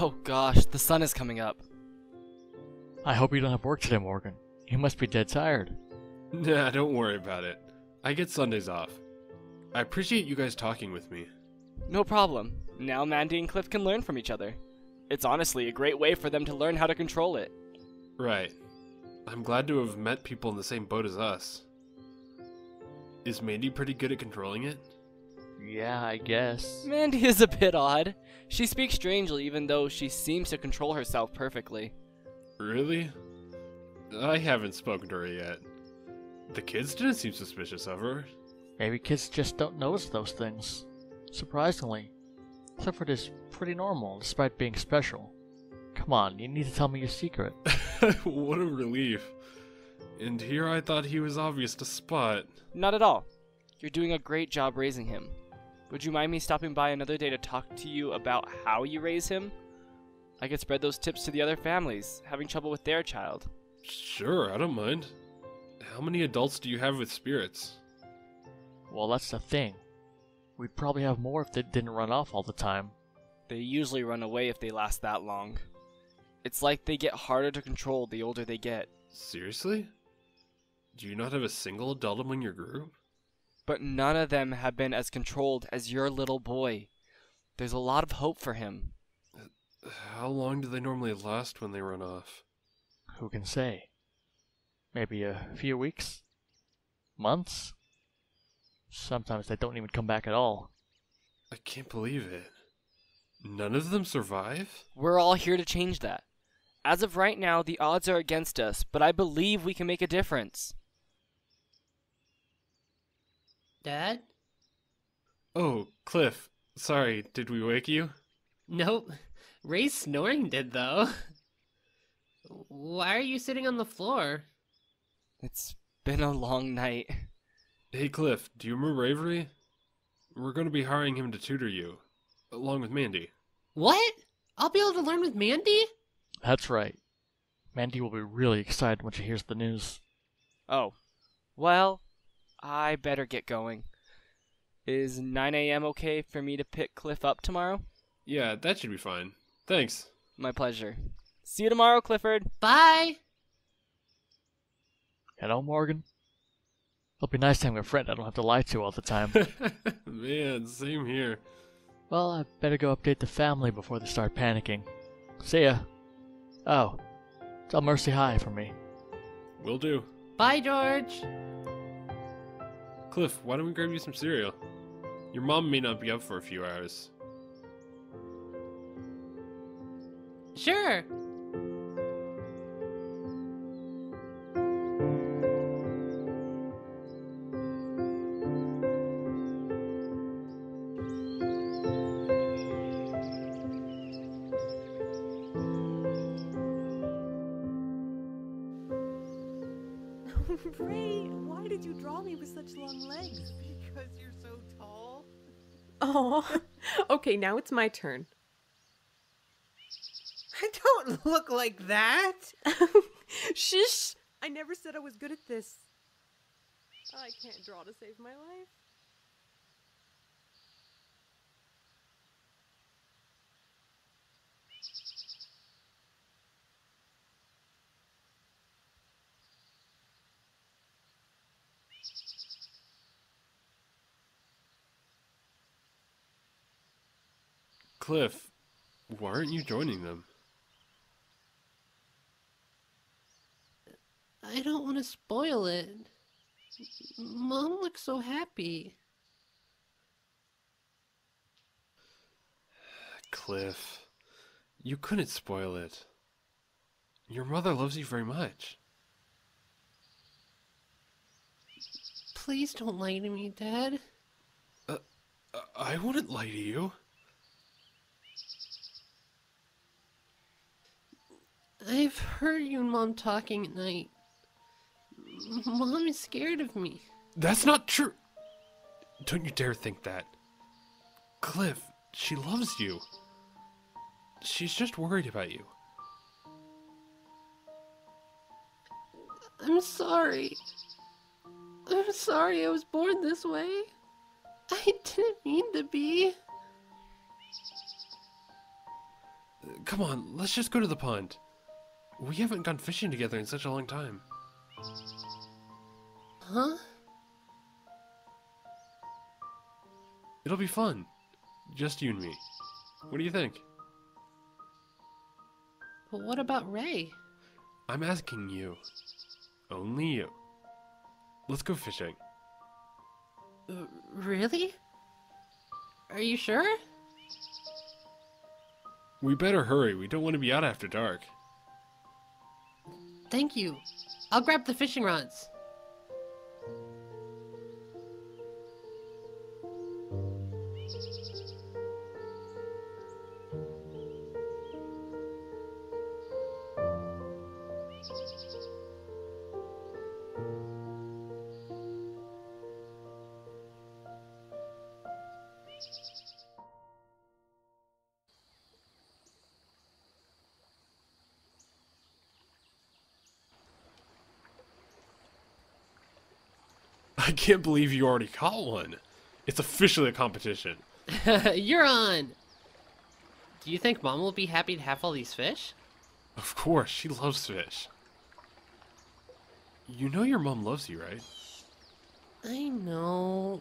Oh gosh, the sun is coming up. I hope you don't have work today, Morgan. You must be dead tired. Nah, don't worry about it. I get Sundays off. I appreciate you guys talking with me. No problem. Now Mandy and Cliff can learn from each other. It's honestly a great way for them to learn how to control it. Right. I'm glad to have met people in the same boat as us. Is Mandy pretty good at controlling it? Yeah, I guess. Mandy is a bit odd. She speaks strangely even though she seems to control herself perfectly. Really? I haven't spoken to her yet. The kids didn't seem suspicious of her. Maybe kids just don't notice those things. Surprisingly, Clifford is pretty normal despite being special. Come on, you need to tell me your secret. What a relief. And here I thought he was obvious to spot. Not at all. You're doing a great job raising him. Would you mind me stopping by another day to talk to you about how you raise him? I could spread those tips to the other families having trouble with their child. Sure, I don't mind. How many adults do you have with spirits? Well, that's the thing. We'd probably have more if they didn't run off all the time. They usually run away if they last that long. It's like they get harder to control the older they get. Seriously? Do you not have a single adult among your group? But none of them have been as controlled as your little boy. There's a lot of hope for him. How long do they normally last when they run off? Who can say? Maybe a few weeks? Months? Sometimes they don't even come back at all. I can't believe it. None of them survive? We're all here to change that. As of right now, the odds are against us, but I believe we can make a difference. Dad? Oh, Cliff. Sorry, did we wake you? Nope. Ray's snoring did, though. Why are you sitting on the floor? It's been a long night. Hey Cliff, do you remember Avery? We're going to be hiring him to tutor you, along with Mandy. What? I'll be able to learn with Mandy? That's right. Mandy will be really excited when she hears the news. Oh. Well, I better get going. Is 9 a.m. okay for me to pick Cliff up tomorrow? Yeah, that should be fine. Thanks. My pleasure. See you tomorrow, Clifford. Bye! Hello, Morgan. It'll be nice having a friend I don't have to lie to all the time. Man, same here. Well, I better go update the family before they start panicking. See ya. Oh, tell Mercy hi for me. Will do. Bye, George! Cliff, why don't we grab you some cereal? Your mom may not be up for a few hours. Sure! Ray, why did you draw me with such long legs? Because you're so tall. Oh, okay, now it's my turn. I don't look like that. Shush. I never said I was good at this. I can't draw to save my life. Cliff, why aren't you joining them? I don't want to spoil it. Mom looks so happy. Cliff, you couldn't spoil it. Your mother loves you very much. Please don't lie to me, Dad. I wouldn't lie to you. I've heard you and Mom talking at night. Mom is scared of me. That's not true. Don't you dare think that. Cliff, she loves you. She's just worried about you. I'm sorry. I'm sorry I was born this way. I didn't mean to be. Come on, let's just go to the pond. We haven't gone fishing together in such a long time. Huh? It'll be fun. Just you and me. What do you think? But what about Ray? I'm asking you. Only you. Let's go fishing. Really? Are you sure? We better hurry. We don't want to be out after dark. Thank you. I'll grab the fishing rods. I can't believe you already caught one. It's officially a competition. You're on. Do you think Mom will be happy to have all these fish? Of course, she loves fish. You know your mom loves you, right? I know.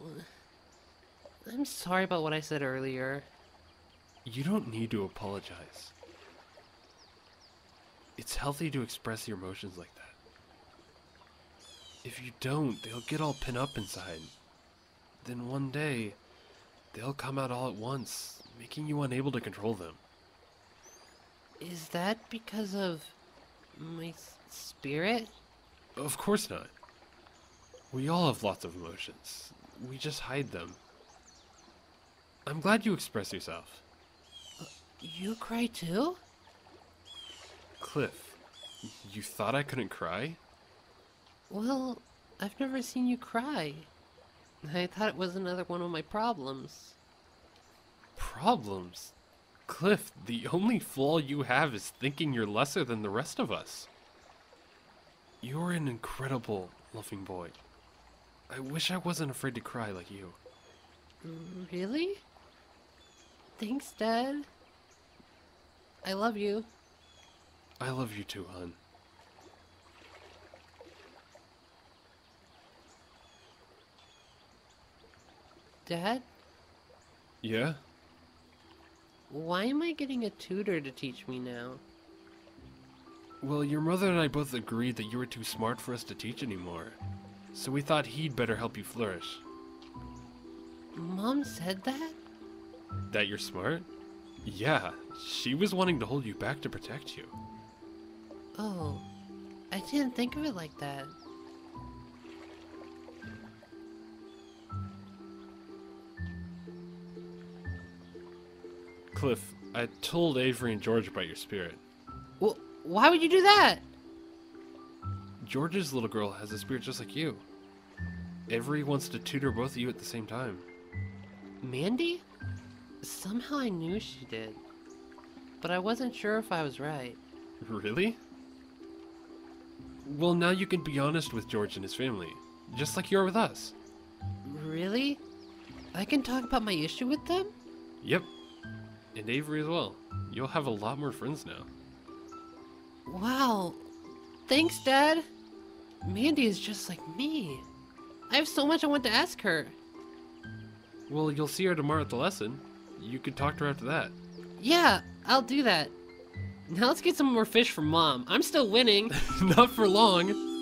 I'm sorry about what I said earlier. You don't need to apologize. It's healthy to express your emotions like that. If you don't, they'll get all pent up inside. Then one day, they'll come out all at once, making you unable to control them. Is that because of my spirit? Of course not. We all have lots of emotions. We just hide them. I'm glad you express yourself. You cry too? Cliff, you thought I couldn't cry? Well, I've never seen you cry. I thought it was another one of my problems. Problems? Cliff, the only flaw you have is thinking you're lesser than the rest of us. You're an incredible, loving boy. I wish I wasn't afraid to cry like you. Really? Thanks, Dad. I love you. I love you too, hon. Dad? Yeah? Why am I getting a tutor to teach me now? Well, your mother and I both agreed that you were too smart for us to teach anymore. So we thought he'd better help you flourish. Mom said that? That you're smart? Yeah, she was wanting to hold you back to protect you. Oh, I didn't think of it like that. Cliff, I told Avery and George about your spirit. Well, why would you do that? George's little girl has a spirit just like you. Avery wants to tutor both of you at the same time. Mandy? Somehow I knew she did. But I wasn't sure if I was right. Really? Well, now you can be honest with George and his family. Just like you are with us. Really? I can talk about my issue with them? Yep. And Avery as well. You'll have a lot more friends now. Wow. Thanks, Dad. Mandy is just like me. I have so much I want to ask her. Well, you'll see her tomorrow at the lesson. You can talk to her after that. Yeah, I'll do that. Now let's get some more fish from Mom. I'm still winning. Not for long.